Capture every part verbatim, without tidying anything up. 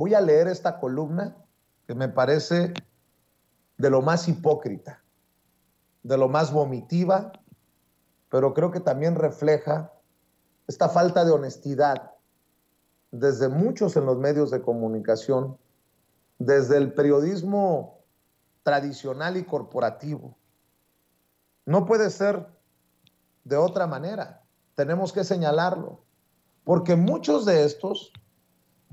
Voy a leer esta columna que me parece de lo más hipócrita, de lo más vomitiva, pero creo que también refleja esta falta de honestidad desde muchos en los medios de comunicación, desde el periodismo tradicional y corporativo. No puede ser de otra manera, tenemos que señalarlo, porque muchos de estos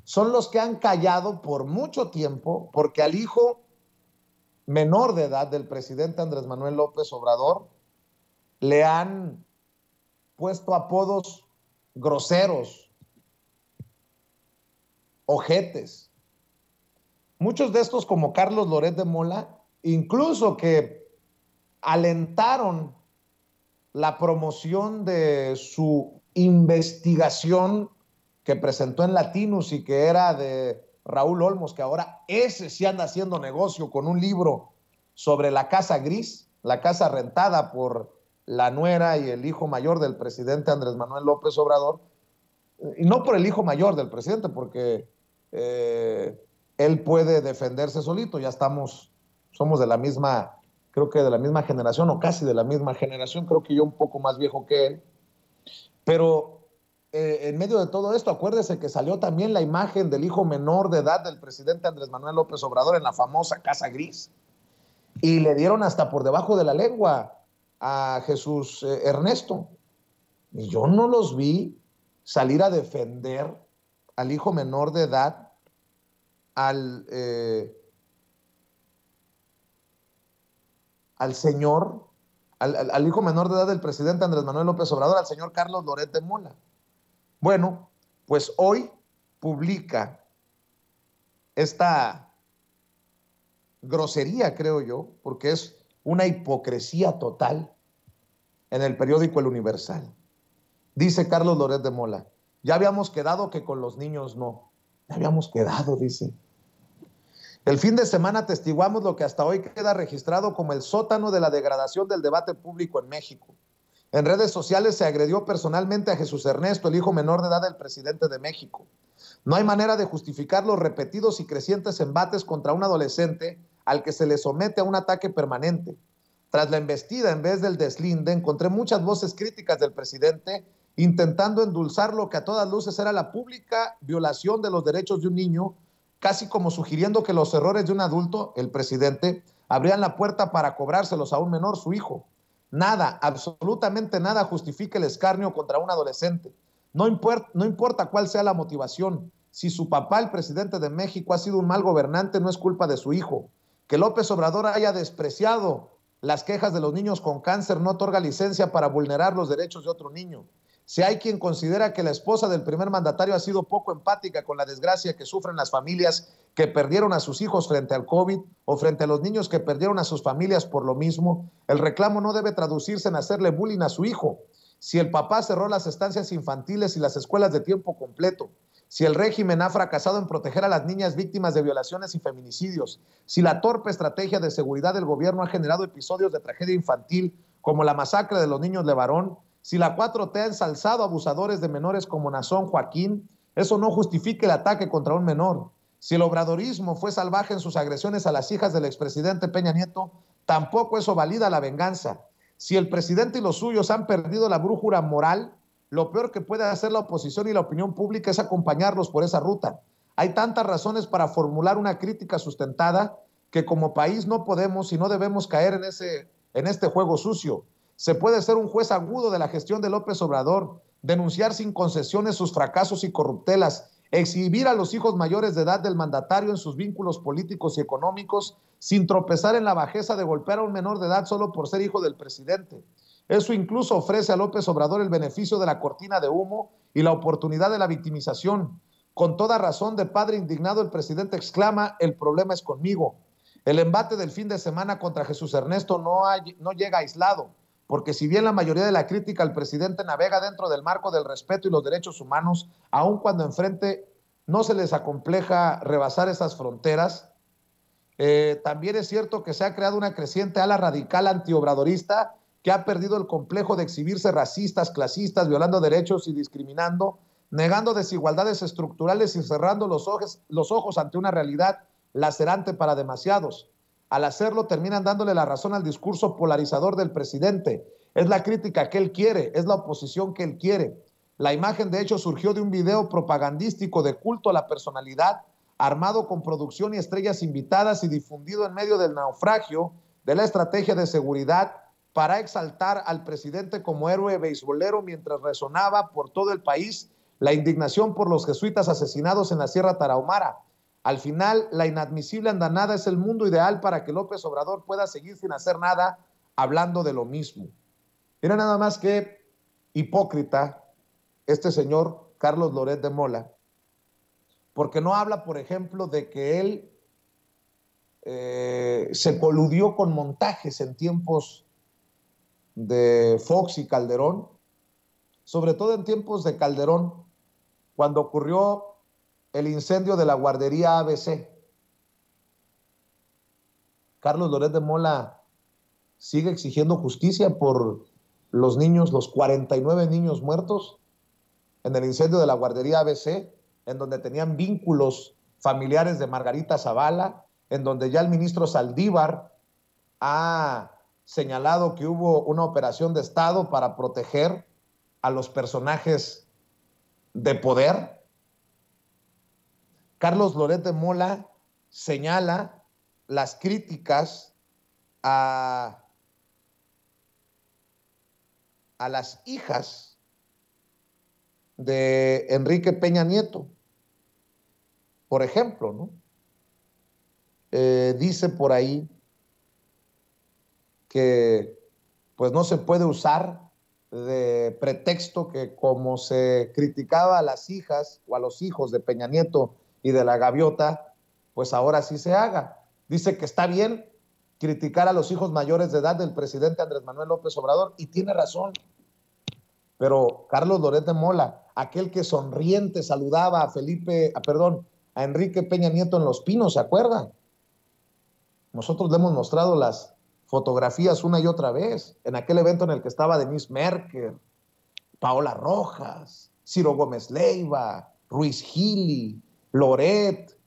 son los que han callado por mucho tiempo, porque al hijo menor de edad del presidente Andrés Manuel López Obrador le han puesto apodos groseros, ojetes. Muchos de estos, como Carlos Loret de Mola, incluso que alentaron la promoción de su investigación que presentó en Latinus y que era de Raúl Olmos, que ahora ese sí anda haciendo negocio con un libro sobre la Casa Gris, la casa rentada por la nuera y el hijo mayor del presidente Andrés Manuel López Obrador, y no por el hijo mayor del presidente, porque eh, él puede defenderse solito, ya estamos, somos de la misma, creo que de la misma generación, o casi de la misma generación, creo que yo un poco más viejo que él, pero eh, en medio de todo esto, acuérdese que salió también la imagen del hijo menor de edad del presidente Andrés Manuel López Obrador en la famosa Casa Gris, y le dieron hasta por debajo de la lengua a Jesús eh, Ernesto, y yo no los vi salir a defender al hijo menor de edad, Al, eh, al señor, al, al hijo menor de edad del presidente Andrés Manuel López Obrador, al señor Carlos Loret de Mola. Bueno, pues hoy publica esta grosería, creo yo, porque es una hipocresía total, en el periódico El Universal. Dice Carlos Loret de Mola, ya habíamos quedado que con los niños no. Ya habíamos quedado, dice. El fin de semana atestiguamos lo que hasta hoy queda registrado como el sótano de la degradación del debate público en México. En redes sociales se agredió personalmente a Jesús Ernesto, el hijo menor de edad del presidente de México. No hay manera de justificar los repetidos y crecientes embates contra un adolescente al que se le somete a un ataque permanente. Tras la embestida, en vez del deslinde, encontré muchas voces críticas del presidente intentando endulzar lo que a todas luces era la pública violación de los derechos de un niño, casi como sugiriendo que los errores de un adulto, el presidente, abrían la puerta para cobrárselos a un menor, su hijo. Nada, absolutamente nada justifica el escarnio contra un adolescente. No importa, no importa cuál sea la motivación. Si su papá, el presidente de México, ha sido un mal gobernante, no es culpa de su hijo. Que López Obrador haya despreciado las quejas de los niños con cáncer no otorga licencia para vulnerar los derechos de otro niño. Si hay quien considera que la esposa del primer mandatario ha sido poco empática con la desgracia que sufren las familias que perdieron a sus hijos frente al COVID o frente a los niños que perdieron a sus familias por lo mismo, el reclamo no debe traducirse en hacerle bullying a su hijo. Si el papá cerró las estancias infantiles y las escuelas de tiempo completo, si el régimen ha fracasado en proteger a las niñas víctimas de violaciones y feminicidios, si la torpe estrategia de seguridad del gobierno ha generado episodios de tragedia infantil como la masacre de los niños de Levarón, si la cuatro T ha ensalzado abusadores de menores como Nazón Joaquín, eso no justifica el ataque contra un menor. Si el obradorismo fue salvaje en sus agresiones a las hijas del expresidente Peña Nieto, tampoco eso valida la venganza. Si el presidente y los suyos han perdido la brújula moral, lo peor que puede hacer la oposición y la opinión pública es acompañarlos por esa ruta. Hay tantas razones para formular una crítica sustentada que como país no podemos y no debemos caer en, ese, en este juego sucio. Se puede ser un juez agudo de la gestión de López Obrador, denunciar sin concesiones sus fracasos y corruptelas, exhibir a los hijos mayores de edad del mandatario en sus vínculos políticos y económicos, sin tropezar en la bajeza de golpear a un menor de edad solo por ser hijo del presidente. Eso incluso ofrece a López Obrador el beneficio de la cortina de humo y la oportunidad de la victimización. Con toda razón, de padre indignado, el presidente exclama, el problema es conmigo. El embate del fin de semana contra Jesús Ernesto no, hay, no llega aislado. Porque si bien la mayoría de la crítica al presidente navega dentro del marco del respeto y los derechos humanos, aun cuando enfrente no se les acompleja rebasar esas fronteras, eh, también es cierto que se ha creado una creciente ala radical antiobradorista que ha perdido el complejo de exhibirse racistas, clasistas, violando derechos y discriminando, negando desigualdades estructurales y cerrando los ojos, los ojos ante una realidad lacerante para demasiados. Al hacerlo terminan dándole la razón al discurso polarizador del presidente. Es la crítica que él quiere, es la oposición que él quiere. La imagen de hecho surgió de un video propagandístico de culto a la personalidad, armado con producción y estrellas invitadas y difundido en medio del naufragio de la estrategia de seguridad para exaltar al presidente como héroe beisbolero mientras resonaba por todo el país la indignación por los jesuitas asesinados en la Sierra Tarahumara. Al final, la inadmisible andanada es el mundo ideal para que López Obrador pueda seguir sin hacer nada, hablando de lo mismo. Mira nada más que hipócrita este señor Carlos Loret de Mola, porque no habla, por ejemplo, de que él eh, se coludió con montajes en tiempos de Fox y Calderón, sobre todo en tiempos de Calderón, cuando ocurrió el incendio de la guardería A B C. Carlos Loret de Mola sigue exigiendo justicia por los niños, los cuarenta y nueve niños muertos en el incendio de la guardería A B C, en donde tenían vínculos familiares de Margarita Zavala, en donde ya el ministro Saldívar ha señalado que hubo una operación de Estado para proteger a los personajes de poder. Carlos Loret de Mola señala las críticas a, a las hijas de Enrique Peña Nieto, por ejemplo, ¿no? Eh, dice por ahí que pues no se puede usar de pretexto que como se criticaba a las hijas o a los hijos de Peña Nieto y de la Gaviota, pues ahora sí se haga. Dice que está bien criticar a los hijos mayores de edad del presidente Andrés Manuel López Obrador, y tiene razón. Pero Carlos Loret de Mola, aquel que sonriente saludaba a Felipe, a, perdón, a Enrique Peña Nieto en Los Pinos, ¿se acuerdan? Nosotros le hemos mostrado las fotografías una y otra vez, en aquel evento en el que estaba Denise Merker, Paola Rojas, Ciro Gómez Leiva, Ruiz Gili, Loret,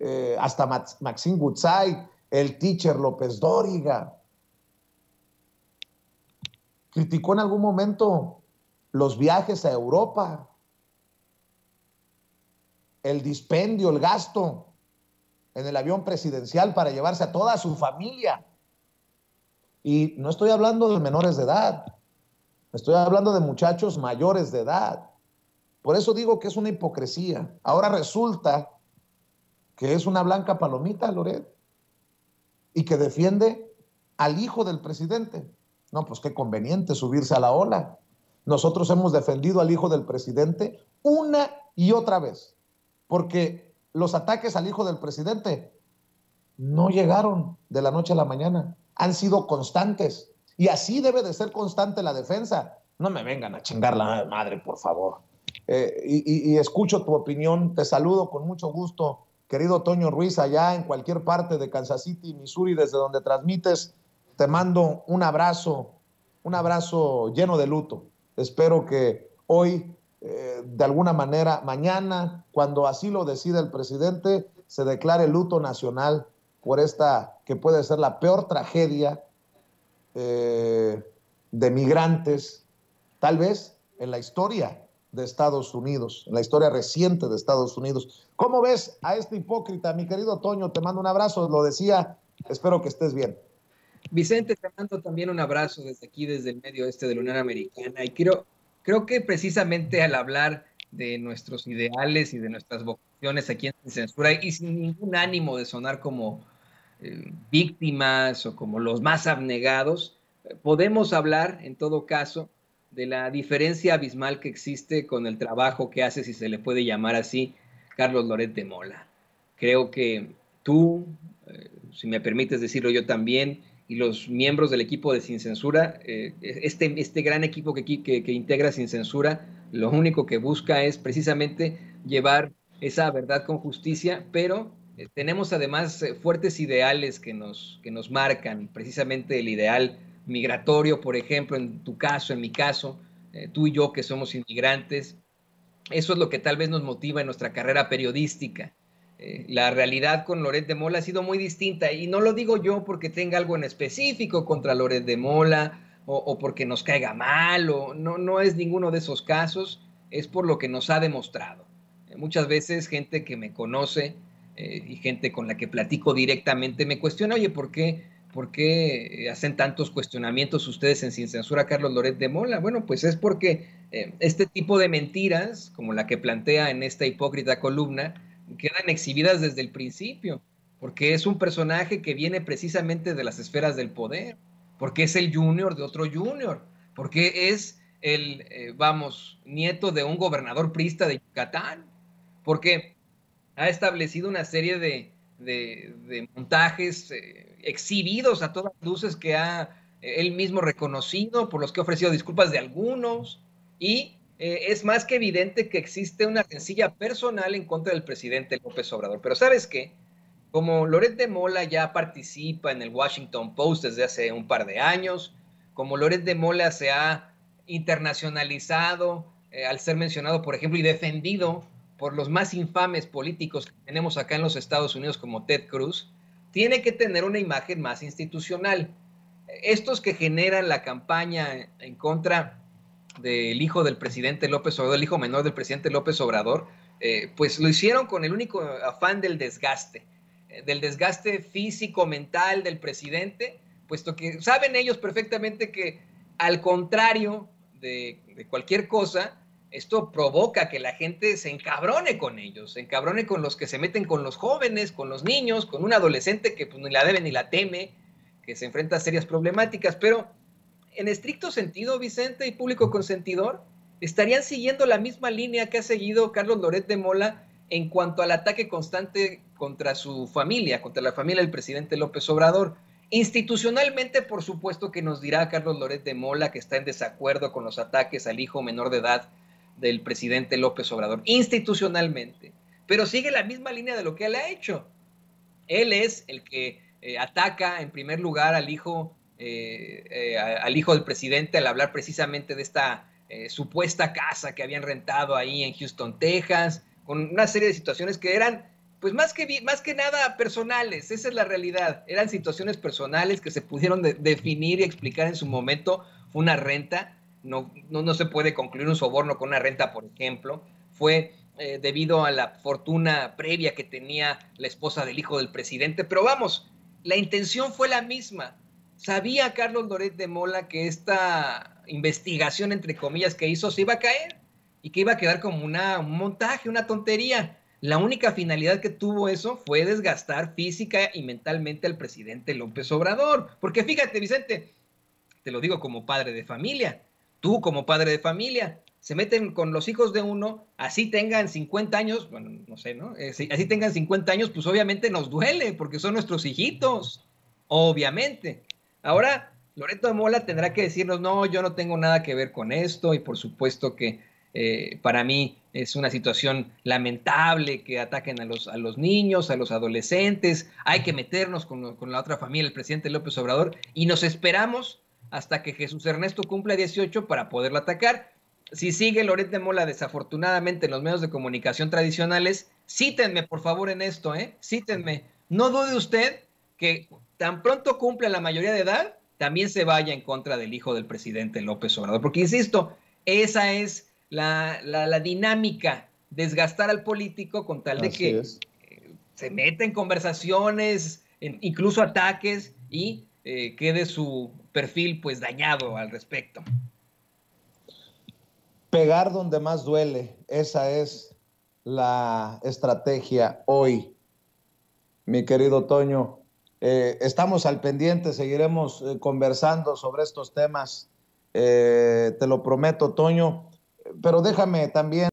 eh, hasta Maxine Woodside, el teacher López Dóriga. Criticó en algún momento los viajes a Europa, el dispendio, el gasto en el avión presidencial para llevarse a toda su familia. Y no estoy hablando de menores de edad, estoy hablando de muchachos mayores de edad. Por eso digo que es una hipocresía. Ahora resulta que es una blanca palomita, Loret, y que defiende al hijo del presidente. No, pues qué conveniente subirse a la ola. Nosotros hemos defendido al hijo del presidente una y otra vez, porque los ataques al hijo del presidente no llegaron de la noche a la mañana. Han sido constantes, y así debe de ser constante la defensa. No me vengan a chingar la madre, por favor. Eh, y, y escucho tu opinión, te saludo con mucho gusto, querido Toño Ruiz, allá en cualquier parte de Kansas City, Missouri, desde donde transmites. Te mando un abrazo, un abrazo lleno de luto. Espero que hoy, eh, de alguna manera, mañana, cuando así lo decida el presidente, se declare luto nacional por esta que puede ser la peor tragedia eh, de migrantes, tal vez en la historia de Estados Unidos, en la historia reciente de Estados Unidos. ¿Cómo ves a este hipócrita, mi querido Toño? Te mando un abrazo, lo decía, espero que estés bien. Vicente, te mando también un abrazo desde aquí, desde el medio oeste de la Unión Americana, y creo, creo que precisamente al hablar de nuestros ideales y de nuestras vocaciones aquí en Sin Censura, y sin ningún ánimo de sonar como Eh, víctimas o como los más abnegados, eh, podemos hablar en todo caso de la diferencia abismal que existe con el trabajo que hace, si se le puede llamar así, Carlos Loret de Mola. Creo que tú, eh, si me permites decirlo yo también, y los miembros del equipo de Sin Censura, eh, este, este gran equipo que, que, que integra Sin Censura, lo único que busca es precisamente llevar esa verdad con justicia, pero tenemos además fuertes ideales que nos, que nos marcan, precisamente el ideal migratorio, por ejemplo, en tu caso, en mi caso, eh, tú y yo que somos inmigrantes, Eso es lo que tal vez nos motiva en nuestra carrera periodística. Eh, la realidad con Loret de Mola ha sido muy distinta, y no lo digo yo porque tenga algo en específico contra Loret de Mola o, o porque nos caiga mal, o no, no es ninguno de esos casos, es por lo que nos ha demostrado. Eh, muchas veces gente que me conoce eh, y gente con la que platico directamente me cuestiona, oye, ¿por qué, ¿por qué hacen tantos cuestionamientos ustedes en Sin Censura a Carlos Loret de Mola? Bueno, pues es porque eh, este tipo de mentiras, como la que plantea en esta hipócrita columna, quedan exhibidas desde el principio, porque es un personaje que viene precisamente de las esferas del poder, porque es el junior de otro junior, porque es el, eh, vamos, nieto de un gobernador priista de Yucatán, porque ha establecido una serie de, de, de montajes eh, exhibidos a todas luces que ha eh, él mismo reconocido, por los que ha ofrecido disculpas de algunos, y... Eh, es más que evidente que existe una rencilla personal en contra del presidente López Obrador. Pero ¿sabes qué? Como Loret de Mola ya participa en el Washington Post desde hace un par de años, como Loret de Mola se ha internacionalizado eh, al ser mencionado, por ejemplo, y defendido por los más infames políticos que tenemos acá en los Estados Unidos como Ted Cruz, tiene que tener una imagen más institucional. Estos que generan la campaña en contra del hijo del presidente López Obrador, el hijo menor del presidente López Obrador, eh, pues lo hicieron con el único afán del desgaste, eh, del desgaste físico, mental del presidente, puesto que saben ellos perfectamente que al contrario de, de cualquier cosa, esto provoca que la gente se encabrone con ellos, se encabrone con los que se meten con los jóvenes, con los niños, con un adolescente que pues, ni la debe ni la teme, que se enfrenta a serias problemáticas, pero en estricto sentido, Vicente, y público consentidor, estarían siguiendo la misma línea que ha seguido Carlos Loret de Mola en cuanto al ataque constante contra su familia, contra la familia del presidente López Obrador. Institucionalmente, por supuesto que nos dirá Carlos Loret de Mola que está en desacuerdo con los ataques al hijo menor de edad del presidente López Obrador, institucionalmente, pero sigue la misma línea de lo que él ha hecho. Él es el que eh, ataca en primer lugar al hijo Eh, eh, al hijo del presidente al hablar precisamente de esta eh, supuesta casa que habían rentado ahí en Houston, Texas, con una serie de situaciones que eran, pues más que, más que nada personales, esa es la realidad, eran situaciones personales que se pudieron de, definir y explicar en su momento. Fue una renta, no, no, no se puede concluir un soborno con una renta, por ejemplo, fue eh, debido a la fortuna previa que tenía la esposa del hijo del presidente, pero vamos, la intención fue la misma. Sabía Carlos Loret de Mola que esta investigación, entre comillas, que hizo se iba a caer y que iba a quedar como una, un montaje, una tontería. La única finalidad que tuvo eso fue desgastar física y mentalmente al presidente López Obrador. Porque fíjate, Vicente, te lo digo como padre de familia, tú como padre de familia, se meten con los hijos de uno, así tengan cincuenta años, bueno, no sé, ¿no? Eh, si, así tengan cincuenta años, pues obviamente nos duele porque son nuestros hijitos, obviamente. Ahora, Loret de Mola tendrá que decirnos, no, yo no tengo nada que ver con esto y por supuesto que eh, para mí es una situación lamentable que ataquen a los, a los niños, a los adolescentes, hay que meternos con, con la otra familia, el presidente López Obrador, y nos esperamos hasta que Jesús Ernesto cumpla dieciocho para poderlo atacar. Si sigue Loret de Mola desafortunadamente en los medios de comunicación tradicionales, cítenme por favor en esto, ¿eh? Cítenme. No dude usted que tan pronto cumpla la mayoría de edad, también se vaya en contra del hijo del presidente López Obrador. Porque, insisto, esa es la, la, la dinámica, desgastar al político con tal de Así que es. eh, se meta en conversaciones, en, incluso ataques, y eh, quede su perfil pues dañado al respecto. Pegar donde más duele, esa es la estrategia hoy, mi querido Toño. Eh, estamos al pendiente, seguiremos eh, conversando sobre estos temas, eh, te lo prometo, Toño, pero déjame también